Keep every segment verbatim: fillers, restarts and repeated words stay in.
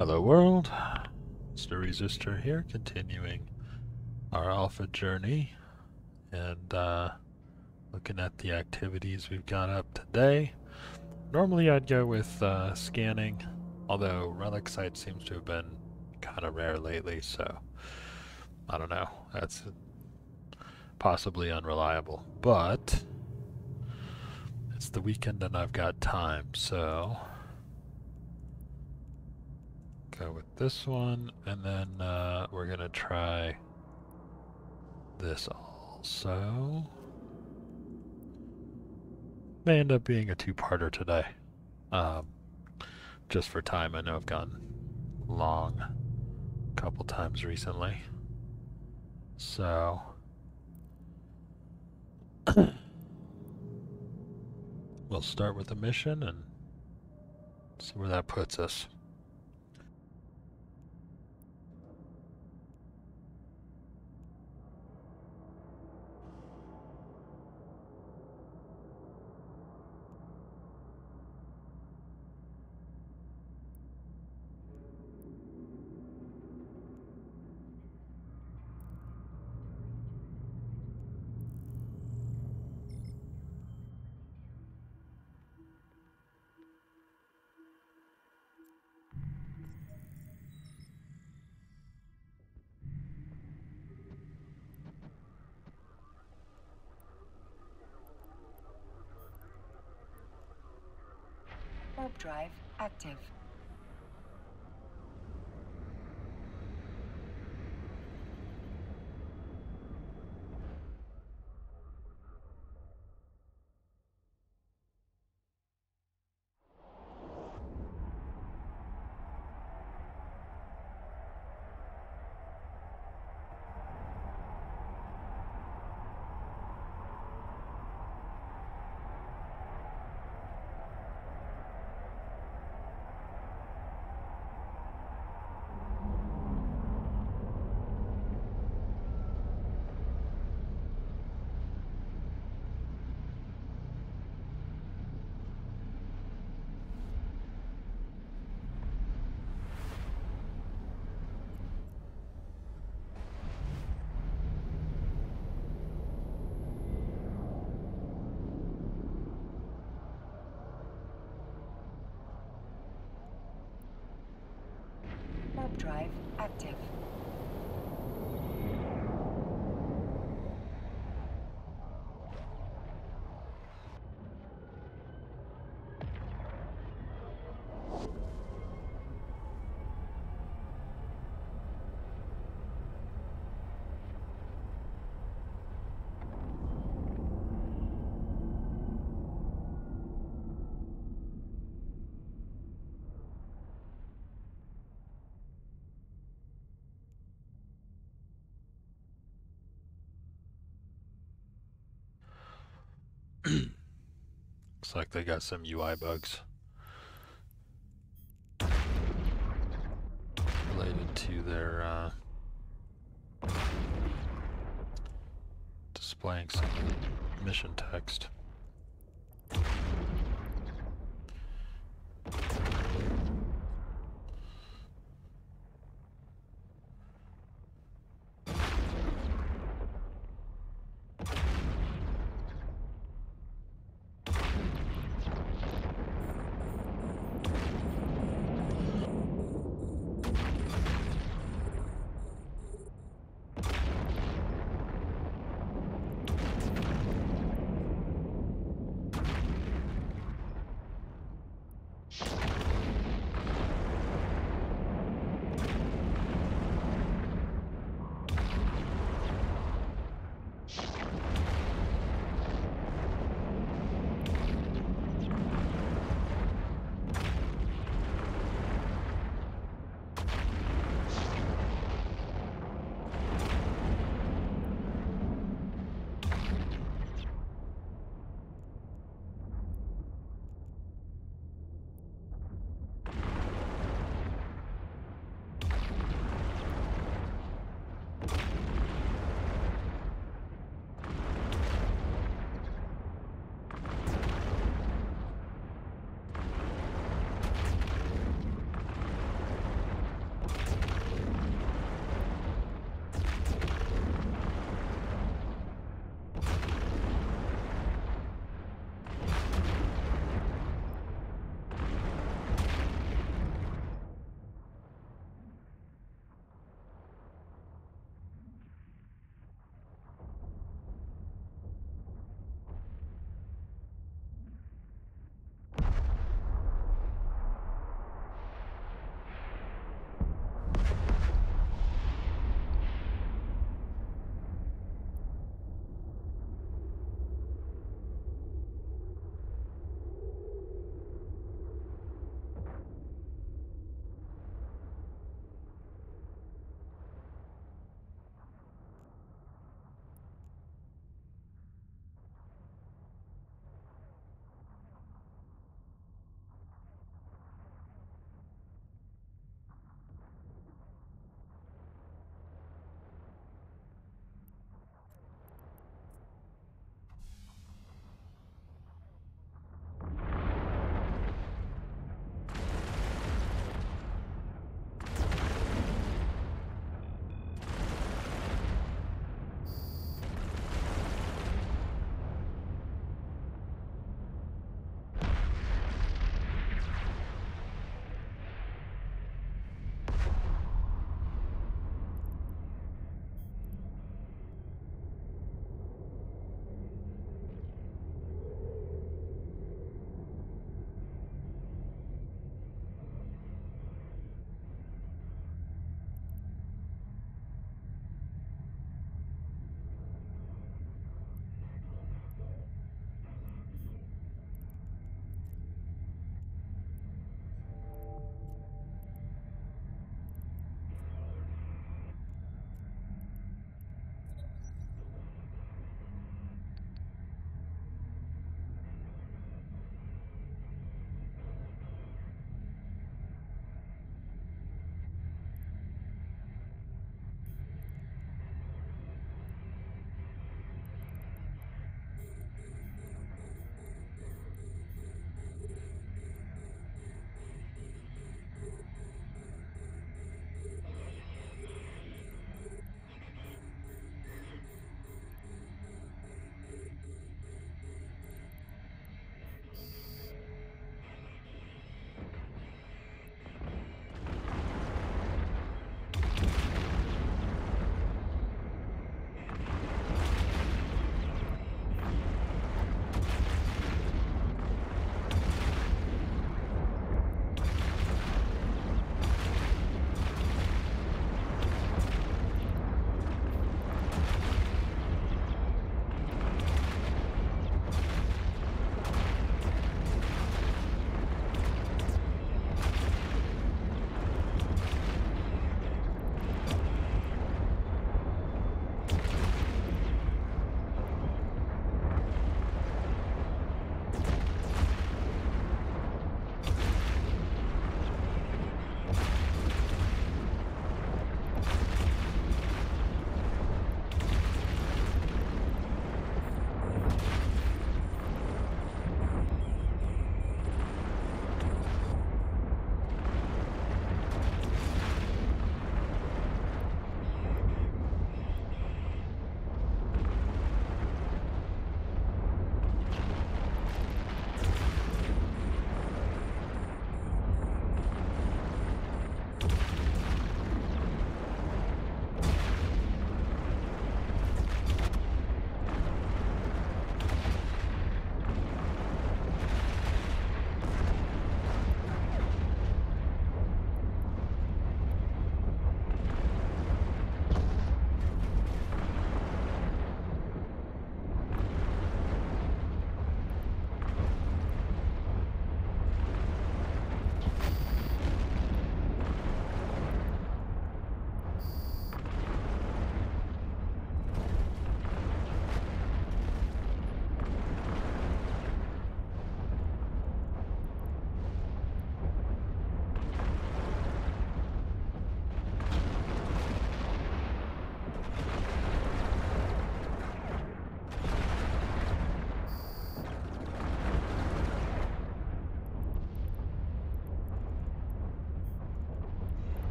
Hello world, Mister Resistor here, continuing our Alpha journey and uh, looking at the activities we've got up today. Normally I'd go with uh, scanning, although Relic Sites seems to have been kind of rare lately, so I don't know, that's possibly unreliable, but it's the weekend and I've got time, so go with this one, and then uh, we're gonna try this also. May end up being a two-parter today, um, just for time. I know I've gone long a couple times recently, so we'll start with the mission and see where that puts us. Warp drive active. Drive active. Looks like they got some U I bugs related to their uh, displaying some mission text.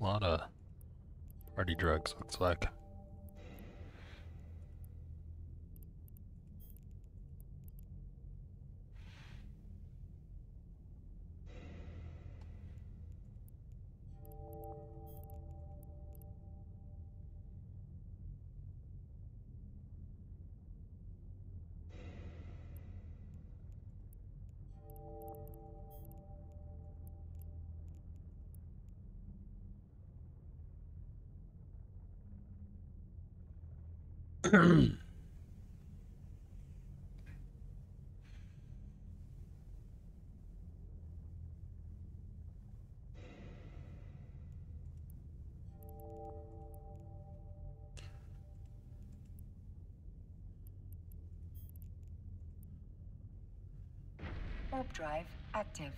A lot of party drugs, looks like. Warp drive active.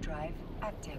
Drive active.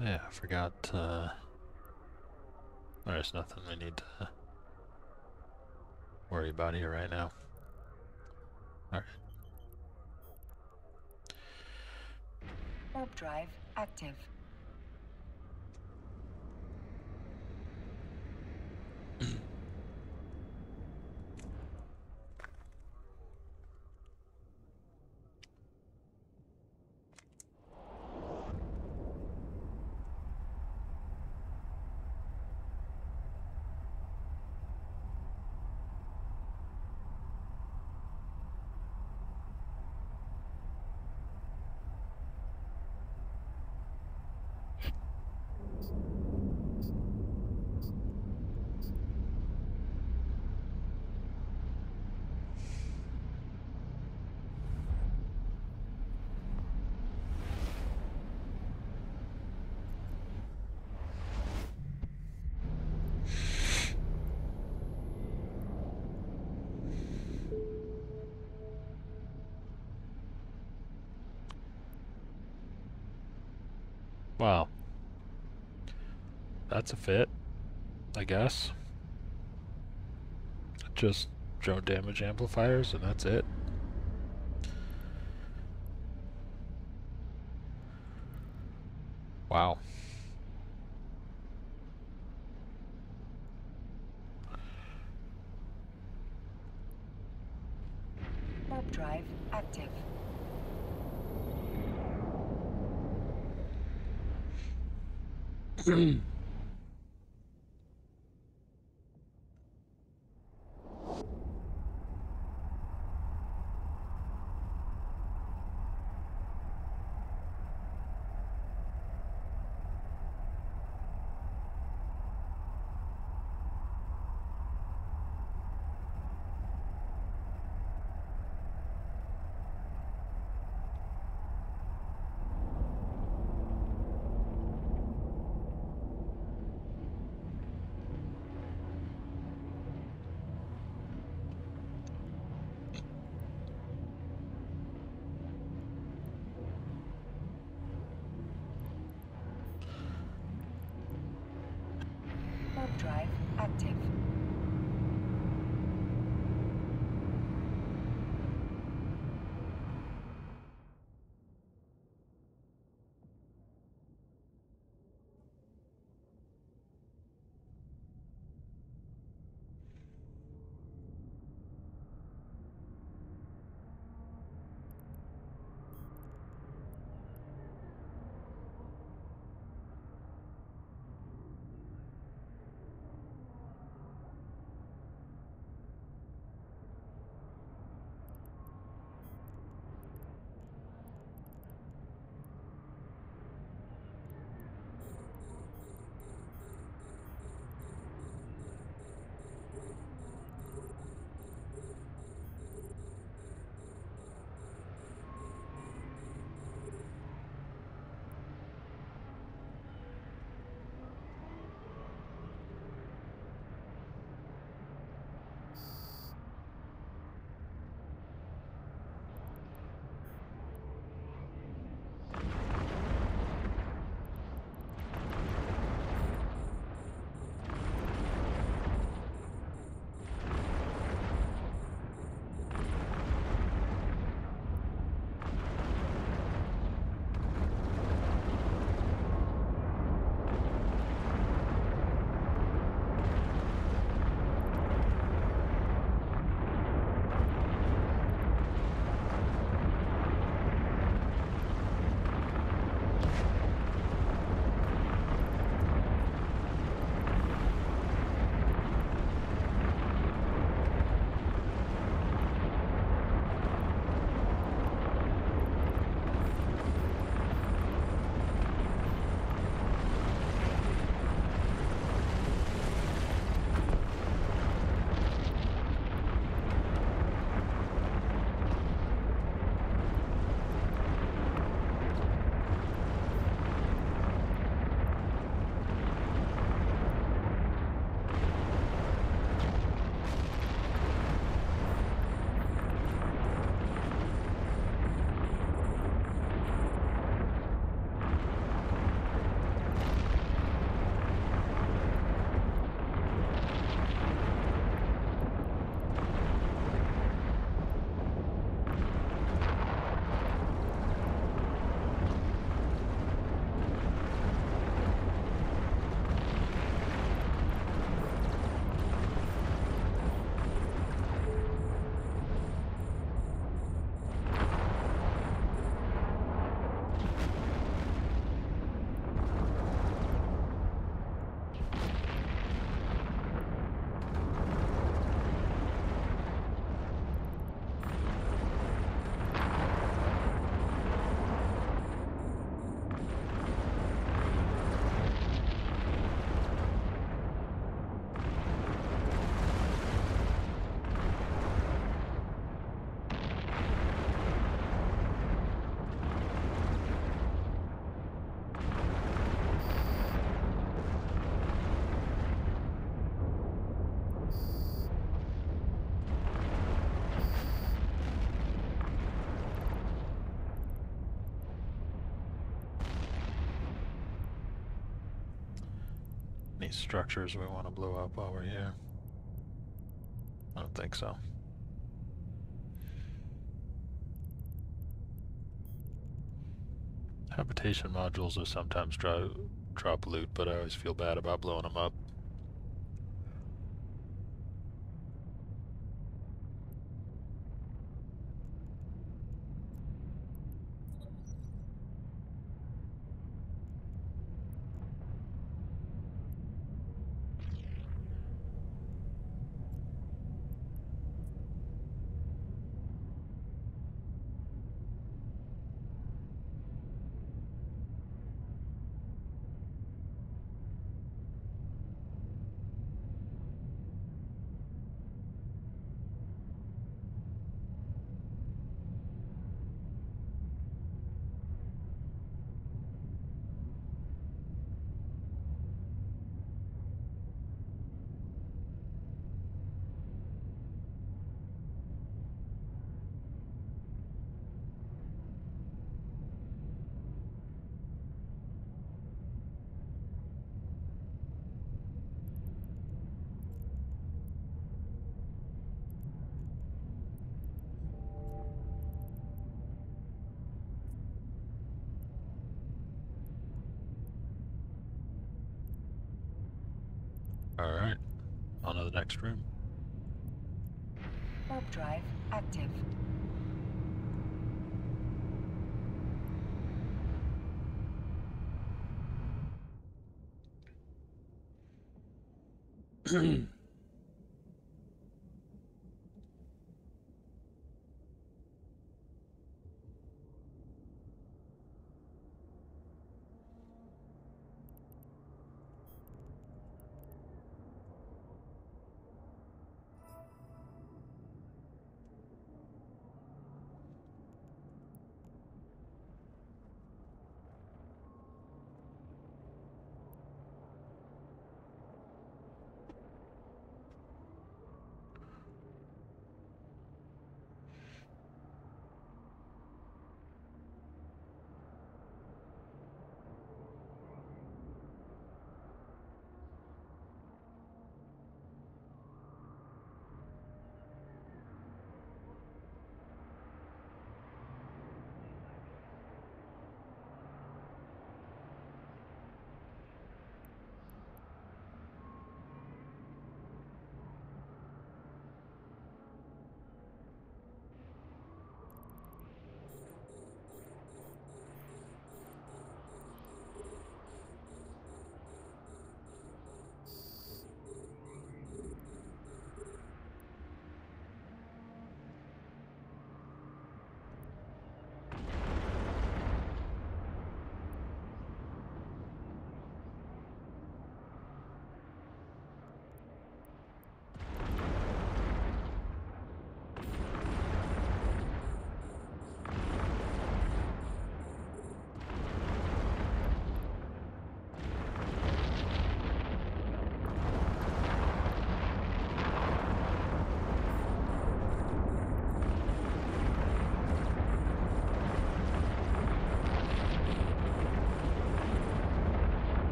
Oh yeah, I forgot, uh, there's nothing we need to worry about here right now. Alright. Orb drive active. Wow, that's a fit, I guess. Just drone damage amplifiers and that's it. Wow. Warp drive active. Drive active. Structures we want to blow up while we're here? I don't think so. Habitation modules will sometimes dry, drop loot, but I always feel bad about blowing them up. Alright, on to the next room. Warp drive active.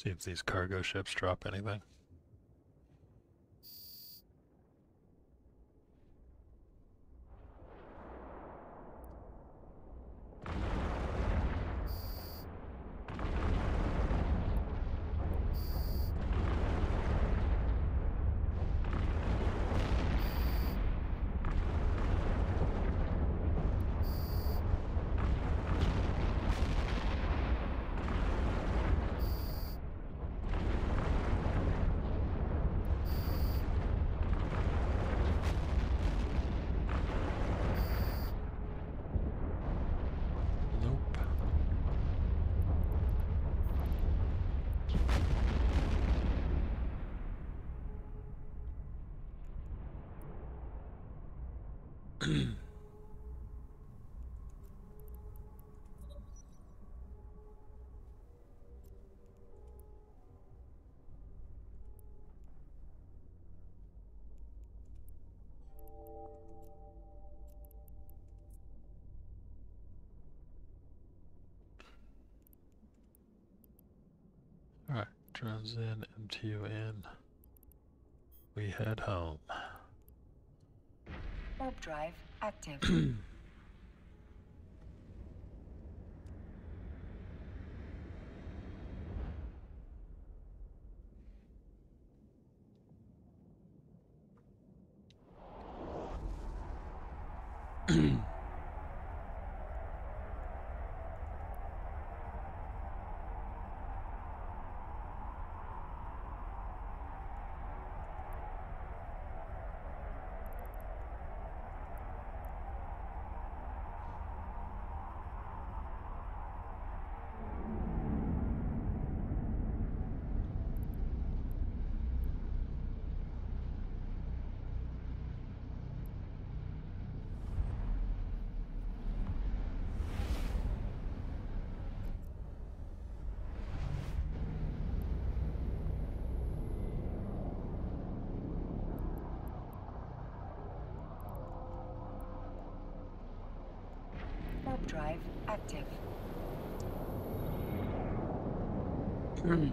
See if these cargo ships drop anything. Drums in, M T U in. We head home. Warp drive active. Drive active. Mm.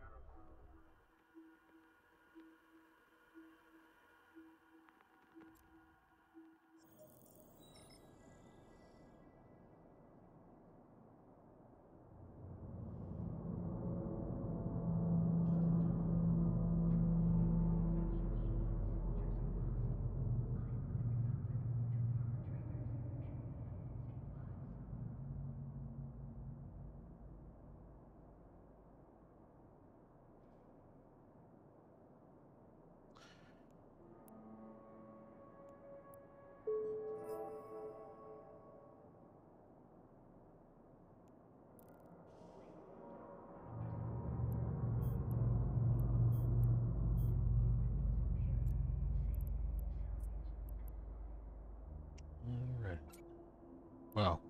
Well,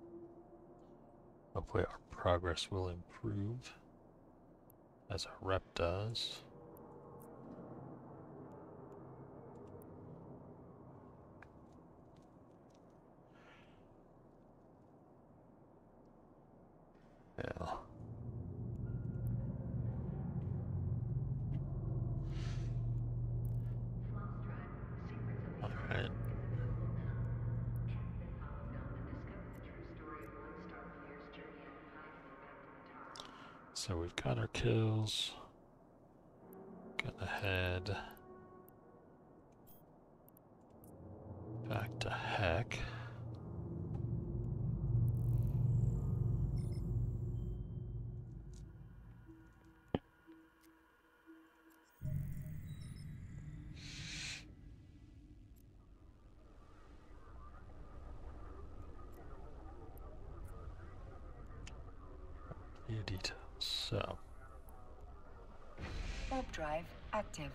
hopefully our progress will improve as our rep does. Yeah. So we've got our kills, got the head, back to heck. So. Warp drive active.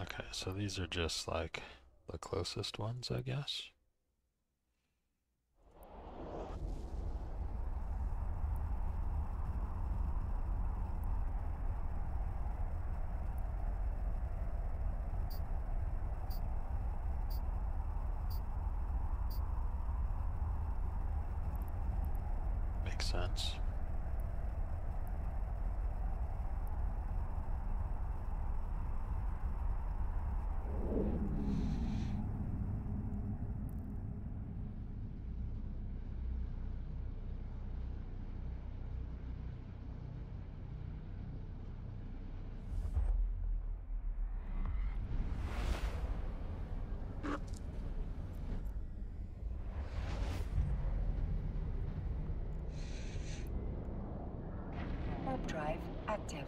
Okay, so these are just like the closest ones, I guess. Makes sense. Drive active.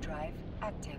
Drive active.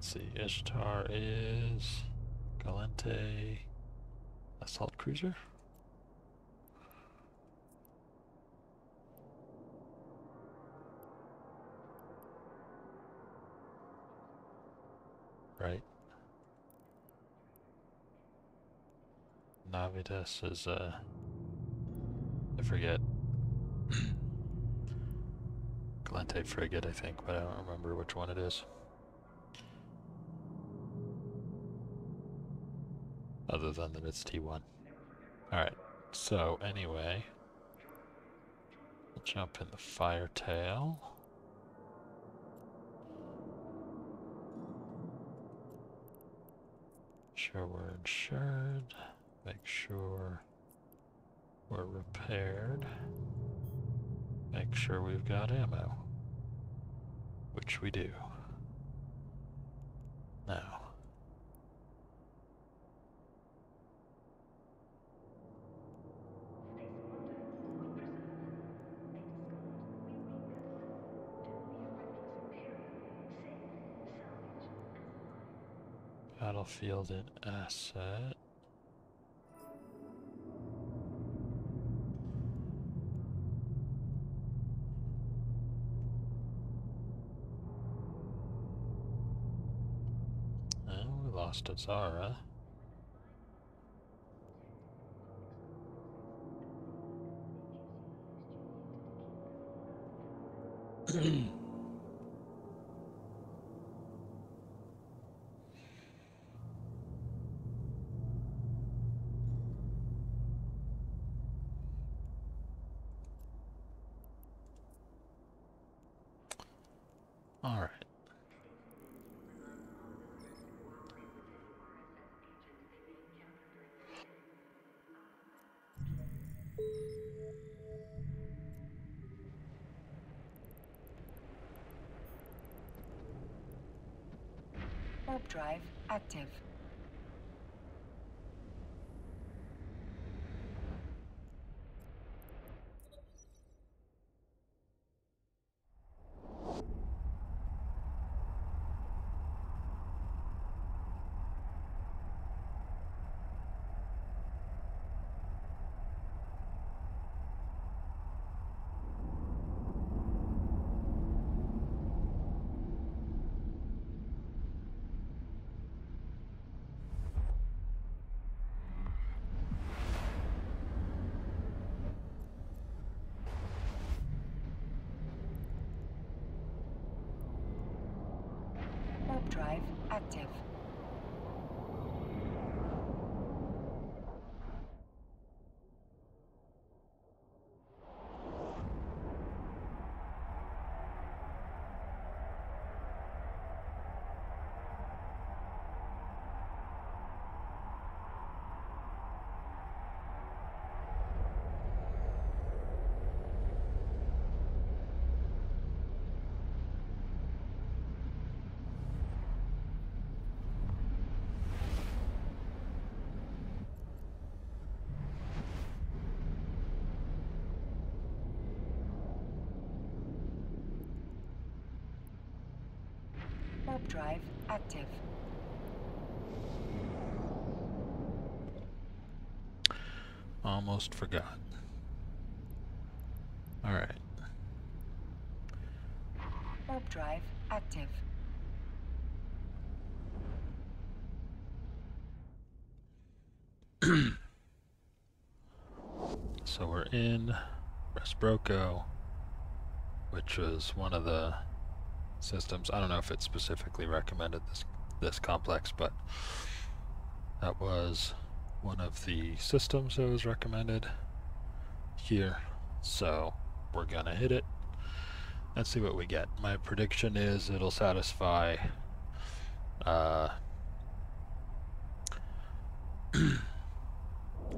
Let's see, Ishtar is Gallente assault cruiser. Right. Navitas is uh I forget. Gallente frigate, I think, but I don't remember which one it is. Other than that it's T one. Alright, so anyway, we'll jump in the Firetail. Sure we're insured. Make sure we're repaired. Make sure we've got ammo. Which we do. Now. Battlefield and asset. lost to Zara. All right. Warp drive active. Drive active. Drive active. Almost forgot. All right. Warp drive active. So we're in Resproco, which was one of the systems. I don't know if it specifically recommended this this complex, but that was one of the systems that was recommended here. So we're gonna hit it and see what we get. My prediction is it'll satisfy uh,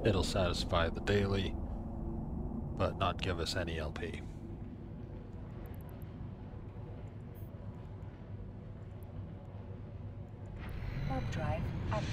it'll satisfy the daily but not give us any L P. Drive active.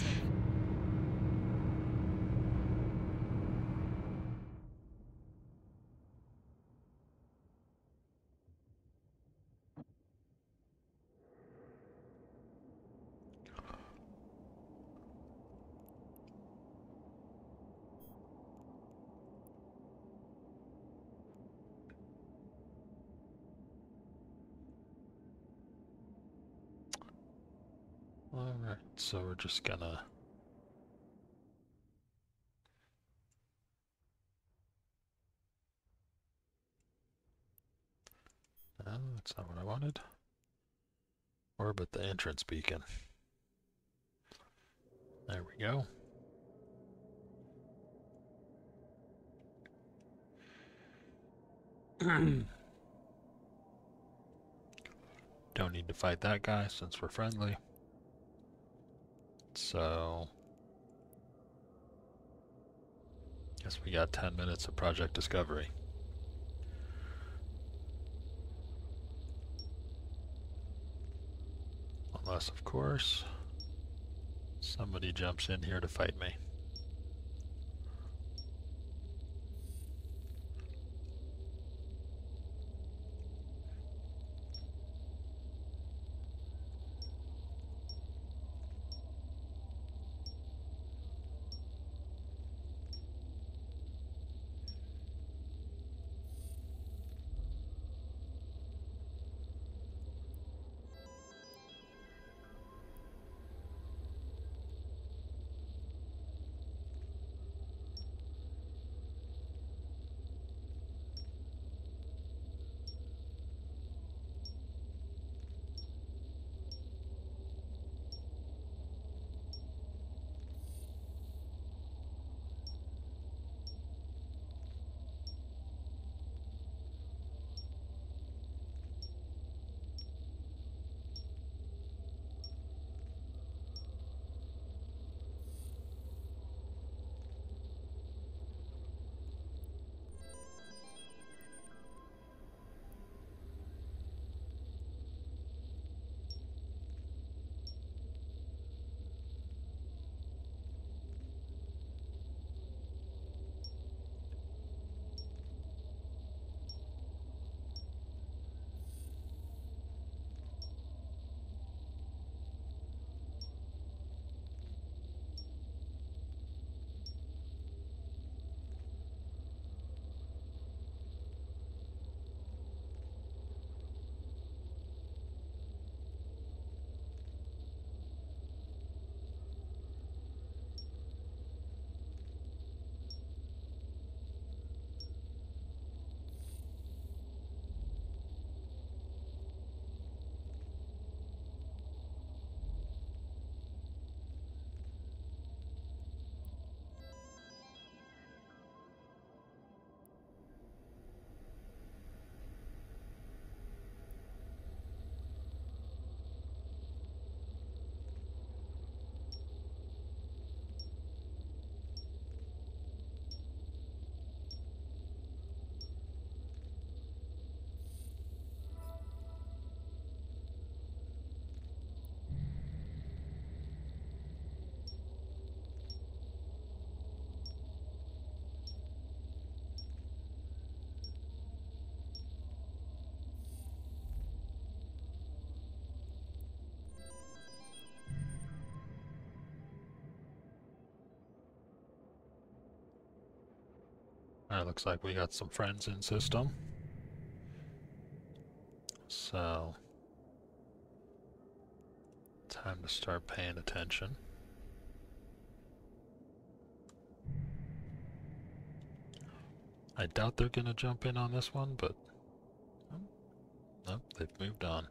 Alright, so we're just gonna no, that's not what I wanted. Orbit the entrance beacon. There we go. Don't need to fight that guy since we're friendly. So, guess we got ten minutes of Project Discovery. Unless, of course, somebody jumps in here to fight me. It looks like we got some friends in system. So, time to start paying attention. I doubt they're gonna jump in on this one, but nope, they've moved on.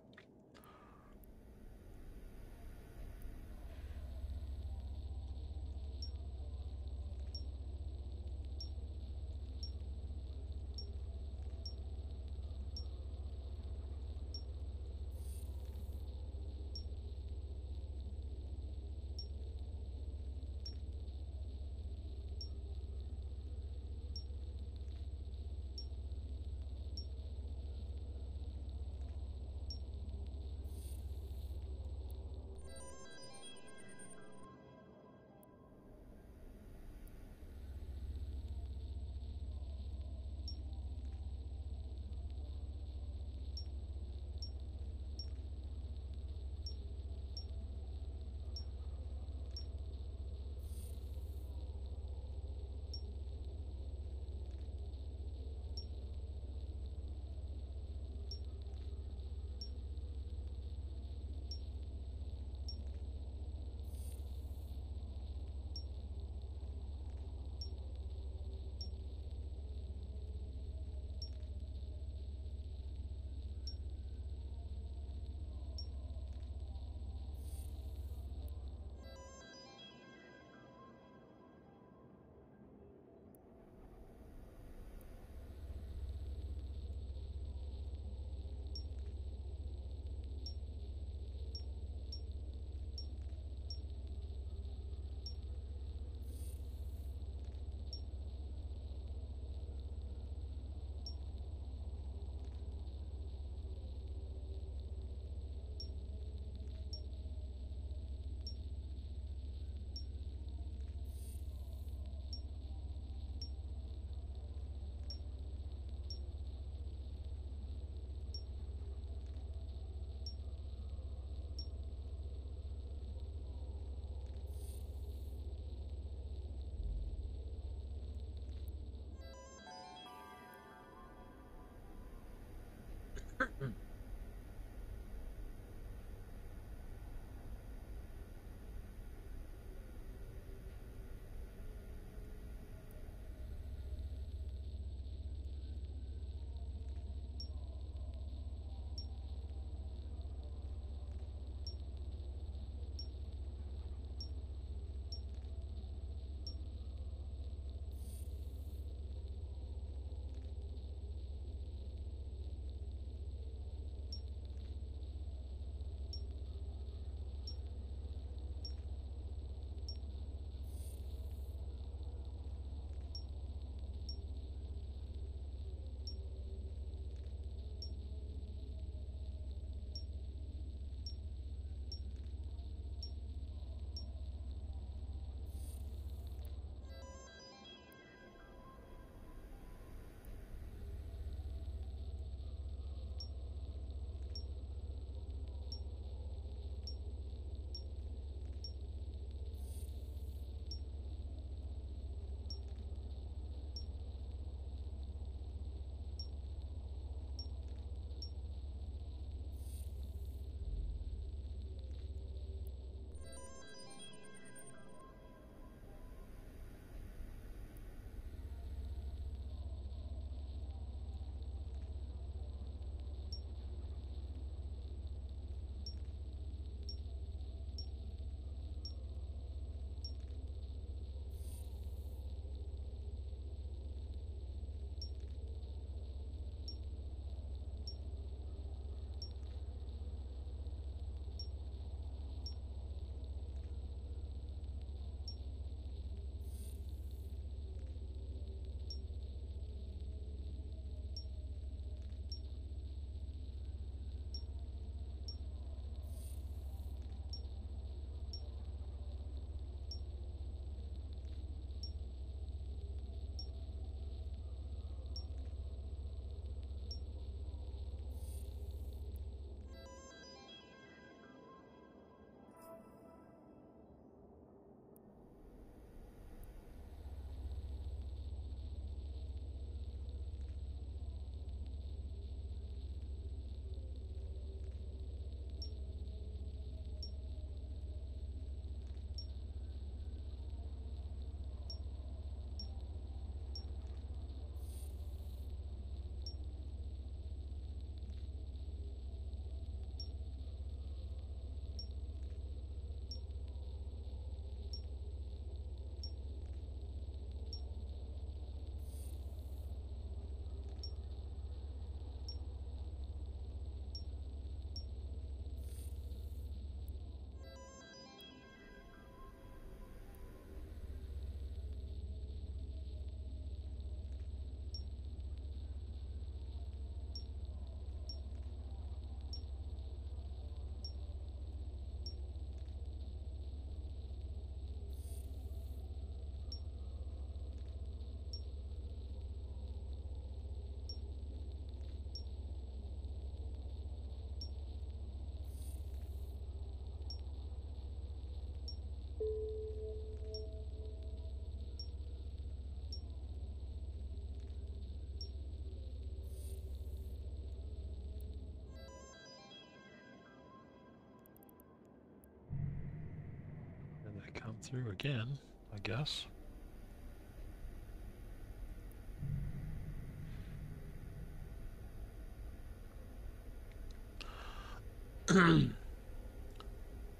through again, I guess.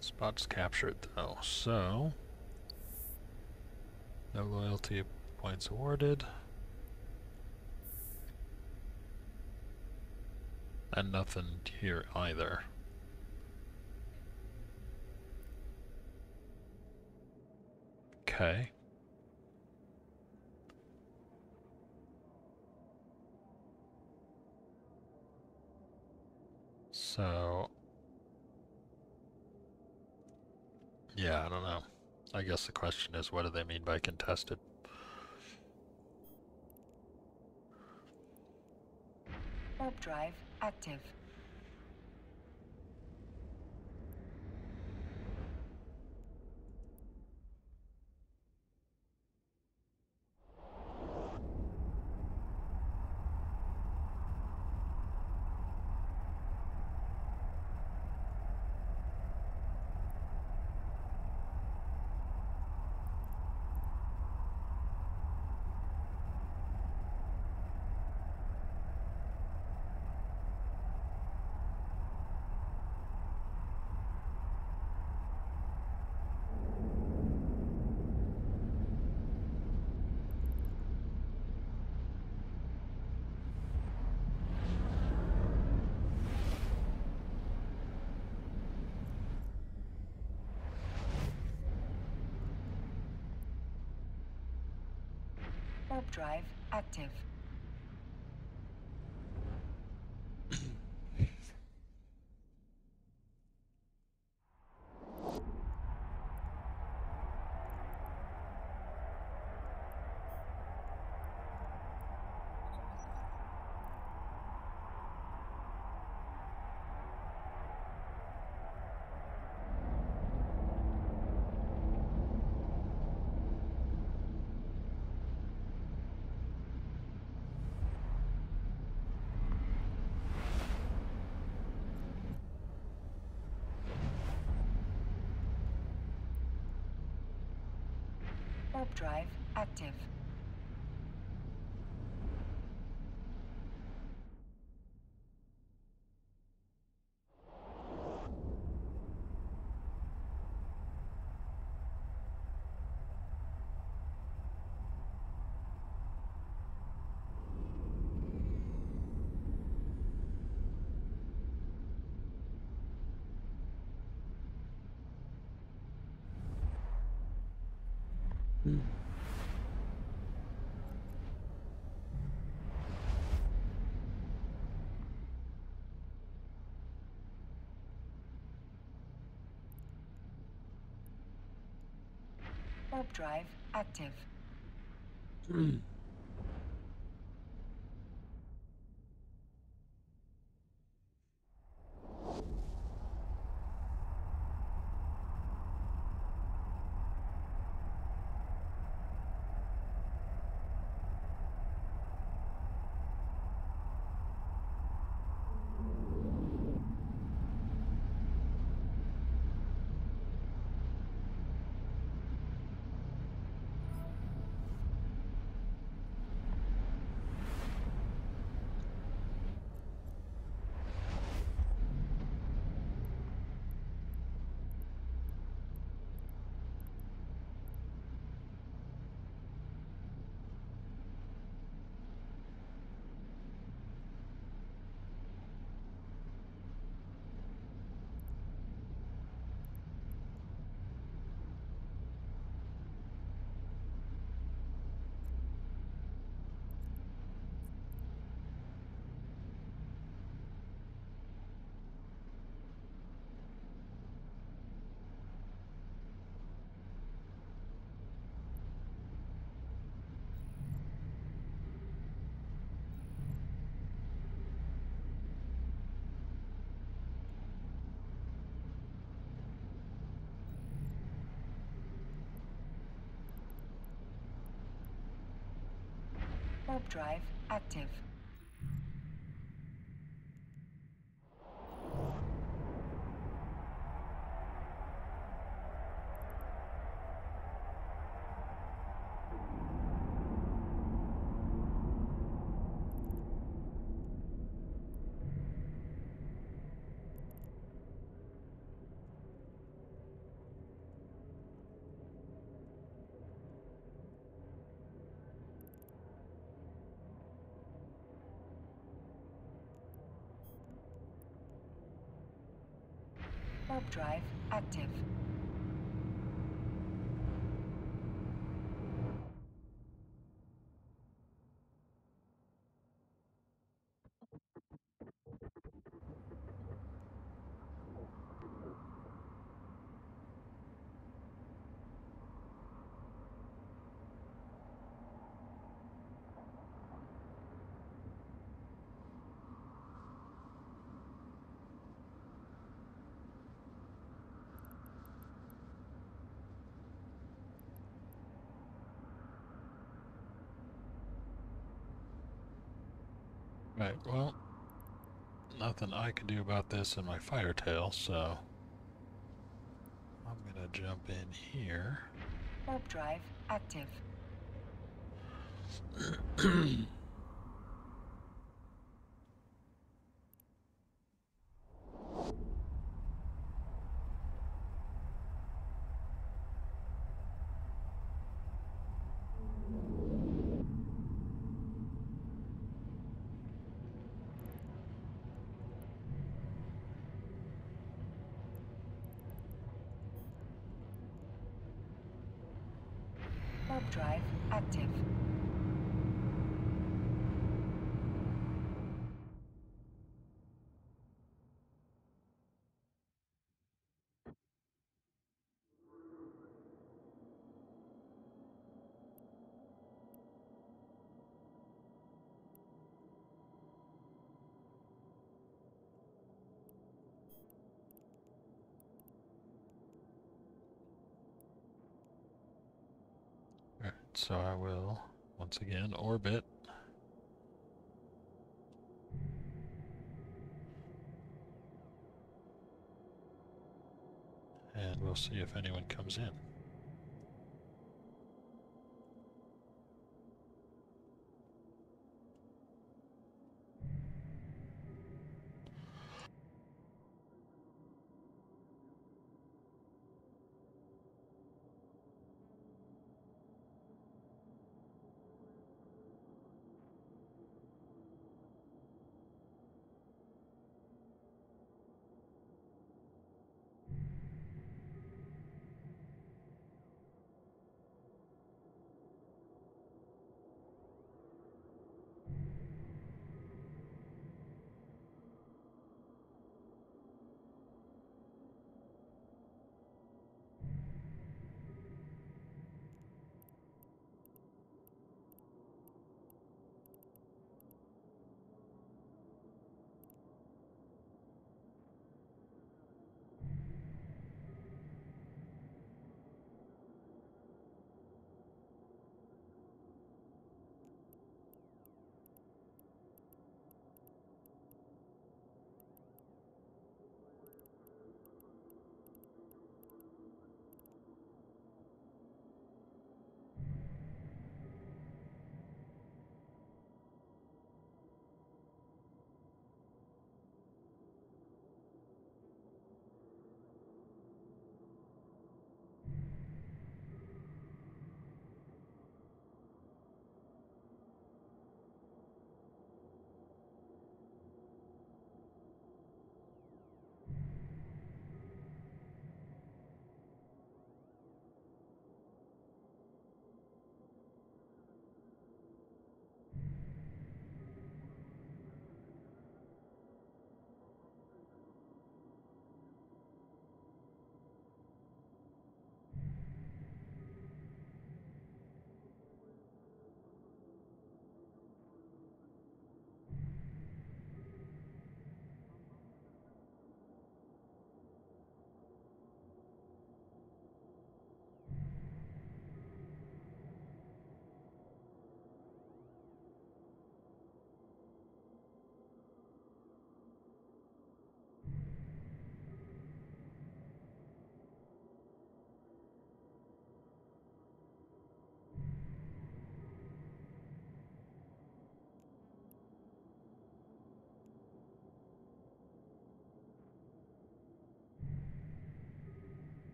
Spot's captured though, so no loyalty points awarded. And nothing here either. Okay. So... yeah, I don't know. I guess the question is, what do they mean by contested? Warp drive active. Warp drive active. Warp drive active. Warp drive active. Mm. Warp drive active. warp drive active. Right, well, nothing I can do about this in my Firetail, so I'm gonna jump in here. Warp drive active. Drive active. So I will, once again, orbit. And we'll see if anyone comes in.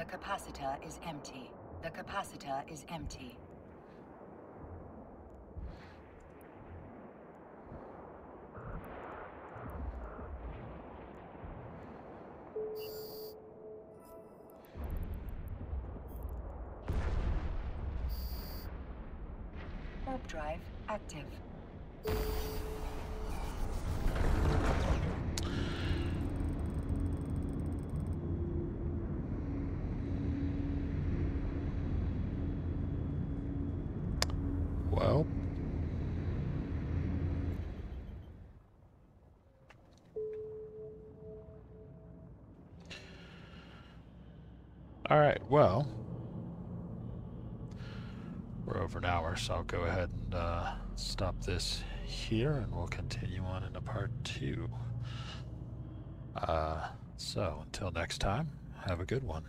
The capacitor is empty. The capacitor is empty. Warp drive active. Well, all right, well, we're over an hour, so I'll go ahead and uh, stop this here, and we'll continue on into part two. Uh, so until next time, have a good one.